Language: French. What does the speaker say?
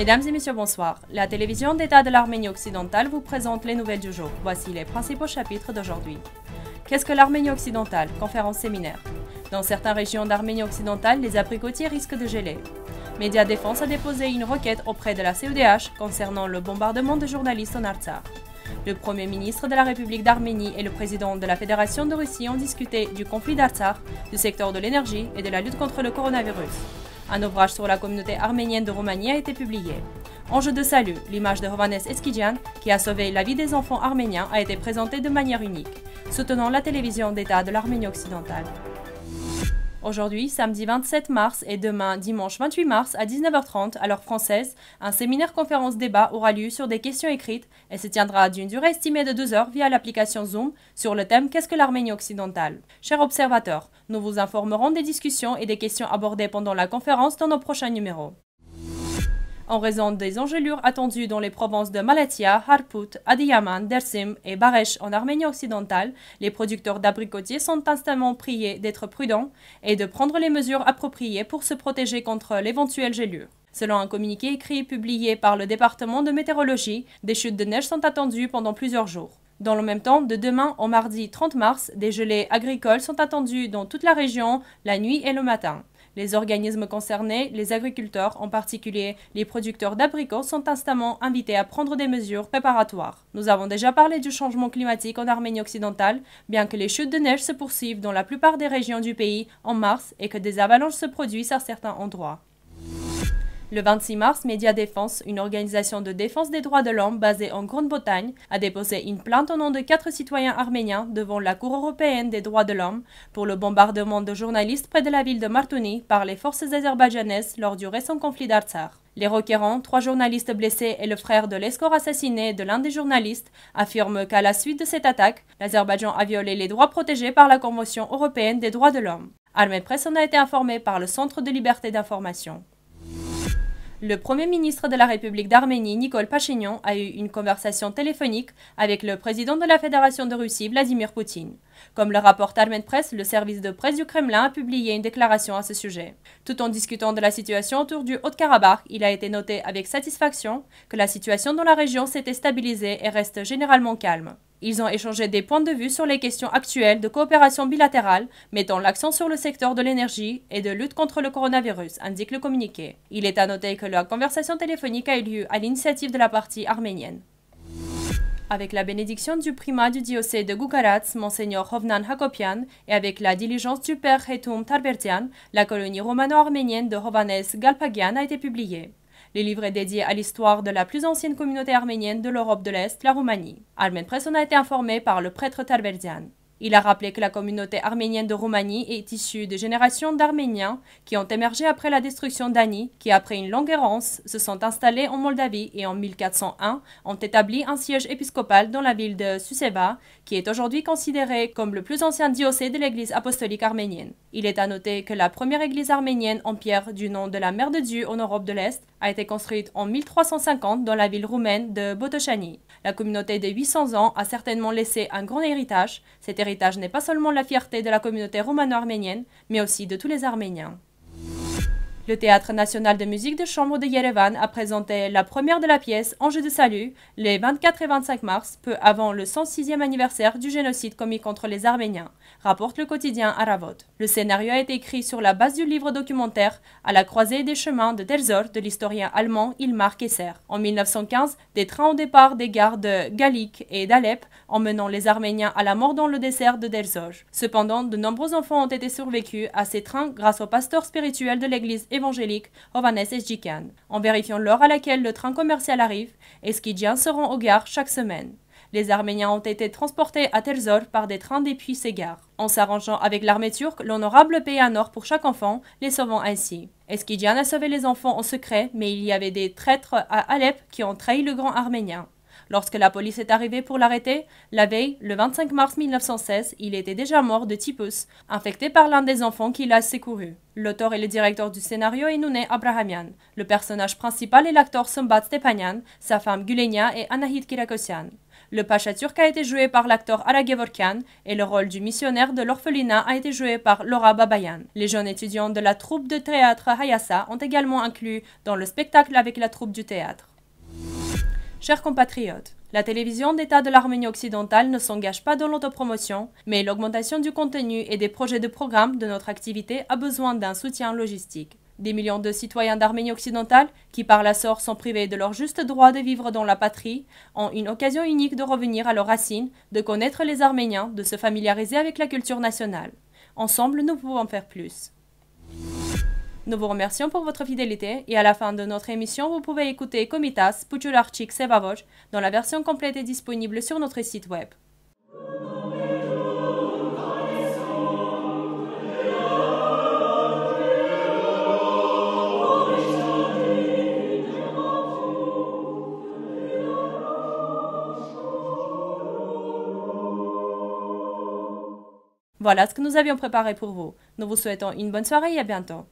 Mesdames et messieurs, bonsoir. La télévision d'État de l'Arménie occidentale vous présente les nouvelles du jour. Voici les principaux chapitres d'aujourd'hui. Qu'est-ce que l'Arménie occidentale? Conférence séminaire. Dans certaines régions d'Arménie occidentale, les abricotiers risquent de geler. Media Defense a déposé une requête auprès de la CEDH concernant le bombardement de journalistes en Artsakh. Le premier ministre de la République d'Arménie et le président de la Fédération de Russie ont discuté du conflit d'Artsakh, du secteur de l'énergie et de la lutte contre le coronavirus. Un ouvrage sur la communauté arménienne de Roumanie a été publié. Enjeu de salut, l'image de Hovhannes Eskidjian, qui a sauvé la vie des enfants arméniens, a été présentée de manière unique, soutenant la télévision d'État de l'Arménie occidentale. Aujourd'hui, samedi 27 mars et demain, dimanche 28 mars à 19h30 à l'heure française, un séminaire-conférence-débat aura lieu sur des questions écrites et se tiendra d'une durée estimée de 2 heures via l'application Zoom sur le thème « Qu'est-ce que l'Arménie occidentale ?» Chers observateurs, nous vous informerons des discussions et des questions abordées pendant la conférence dans nos prochains numéros. En raison des engelures attendues dans les provinces de Malatya, Harput, Adiyaman, Dersim et Baresh en Arménie occidentale, les producteurs d'abricotiers sont instamment priés d'être prudents et de prendre les mesures appropriées pour se protéger contre l'éventuelle gelure. Selon un communiqué écrit publié par le département de météorologie, des chutes de neige sont attendues pendant plusieurs jours. Dans le même temps, de demain au mardi 30 mars, des gelées agricoles sont attendues dans toute la région la nuit et le matin. Les organismes concernés, les agriculteurs, en particulier les producteurs d'abricots, sont instamment invités à prendre des mesures préparatoires. Nous avons déjà parlé du changement climatique en Arménie occidentale, bien que les chutes de neige se poursuivent dans la plupart des régions du pays en mars et que des avalanches se produisent à certains endroits. Le 26 mars, Media Defense, une organisation de défense des droits de l'homme basée en Grande-Bretagne, a déposé une plainte au nom de 4 citoyens arméniens devant la Cour européenne des droits de l'homme pour le bombardement de journalistes près de la ville de Martouni par les forces azerbaïdjanaises lors du récent conflit d'Artsakh. Les requérants, 3 journalistes blessés et le frère de l'escort assassiné de l'un des journalistes, affirment qu'à la suite de cette attaque, l'Azerbaïdjan a violé les droits protégés par la Convention européenne des droits de l'homme. Armenpress en a été informé par le Centre de liberté d'information. Le Premier ministre de la République d'Arménie, Nikol Pachinian, a eu une conversation téléphonique avec le président de la Fédération de Russie, Vladimir Poutine. Comme le rapporte Armenpress, le service de presse du Kremlin a publié une déclaration à ce sujet. Tout en discutant de la situation autour du Haut-Karabakh, il a été noté avec satisfaction que la situation dans la région s'était stabilisée et reste généralement calme. Ils ont échangé des points de vue sur les questions actuelles de coopération bilatérale, mettant l'accent sur le secteur de l'énergie et de lutte contre le coronavirus, indique le communiqué. Il est à noter que la conversation téléphonique a eu lieu à l'initiative de la partie arménienne. Avec la bénédiction du primat du diocèse de Gugaratz, Monseigneur Hovnan Hakopian, et avec la diligence du père Hetoum Tarbertian, la colonie romano-arménienne de Hovannes Galpagian a été publiée. Les livres dédiés à l'histoire de la plus ancienne communauté arménienne de l'Europe de l'Est, la Roumanie. Armenpress en a été informé par le prêtre Tarverdian. Il a rappelé que la communauté arménienne de Roumanie est issue de générations d'Arméniens qui ont émergé après la destruction d'Ani, qui après une longue errance se sont installés en Moldavie et en 1401 ont établi un siège épiscopal dans la ville de Suceava, qui est aujourd'hui considérée comme le plus ancien diocèse de l'église apostolique arménienne. Il est à noter que la première église arménienne en pierre du nom de la Mère de Dieu en Europe de l'Est a été construite en 1350 dans la ville roumaine de Botoșani. La communauté de 800 ans a certainement laissé un grand héritage. Cet héritage n'est pas seulement la fierté de la communauté romano-arménienne, mais aussi de tous les Arméniens. Le Théâtre national de musique de chambre de Yerevan a présenté la première de la pièce Enjeu de salut les 24 et 25 mars, peu avant le 106e anniversaire du génocide commis contre les Arméniens, rapporte le quotidien Aravot. Le scénario a été écrit sur la base du livre documentaire À la croisée des chemins de Der Zor de l'historien allemand Ilmar Kesser. En 1915, des trains au départ des gares de Galik et d'Alep emmenant les Arméniens à la mort dans le désert de Der Zor. Cependant, de nombreux enfants ont été survécus à ces trains grâce au pasteur spirituel de l'église évangélique Hovhannes Eskidjian. En vérifiant l'heure à laquelle le train commercial arrive, Eskidjian se rend aux gares chaque semaine. Les Arméniens ont été transportés à Der Zor par des trains depuis ces gares. En s'arrangeant avec l'armée turque, l'honorable paye un or pour chaque enfant, les sauvant ainsi. Eskidjian a sauvé les enfants en secret, mais il y avait des traîtres à Alep qui ont trahi le grand Arménien. Lorsque la police est arrivée pour l'arrêter, la veille, le 25 mars 1916, il était déjà mort de typhus, infecté par l'un des enfants qu'il a secouru. L'auteur et le directeur du scénario est Nouné Abrahamian. Le personnage principal est l'acteur Sombat Stepanian, sa femme Gulenya et Anahid Kirakosyan. Le pacha turc a été joué par l'acteur Ara Gevorkian et le rôle du missionnaire de l'orphelinat a été joué par Laura Babayan. Les jeunes étudiants de la troupe de théâtre Hayasa ont également inclus dans le spectacle avec la troupe du théâtre. Chers compatriotes, la télévision d'État de l'Arménie occidentale ne s'engage pas dans l'autopromotion, mais l'augmentation du contenu et des projets de programme de notre activité a besoin d'un soutien logistique. Des millions de citoyens d'Arménie occidentale, qui par la sorte sont privés de leur juste droit de vivre dans la patrie, ont une occasion unique de revenir à leurs racines, de connaître les Arméniens, de se familiariser avec la culture nationale. Ensemble, nous pouvons faire plus. Nous vous remercions pour votre fidélité et à la fin de notre émission, vous pouvez écouter Komitas Pucularchik Sevavoj dont la version complète est disponible sur notre site web. Voilà ce que nous avions préparé pour vous. Nous vous souhaitons une bonne soirée et à bientôt.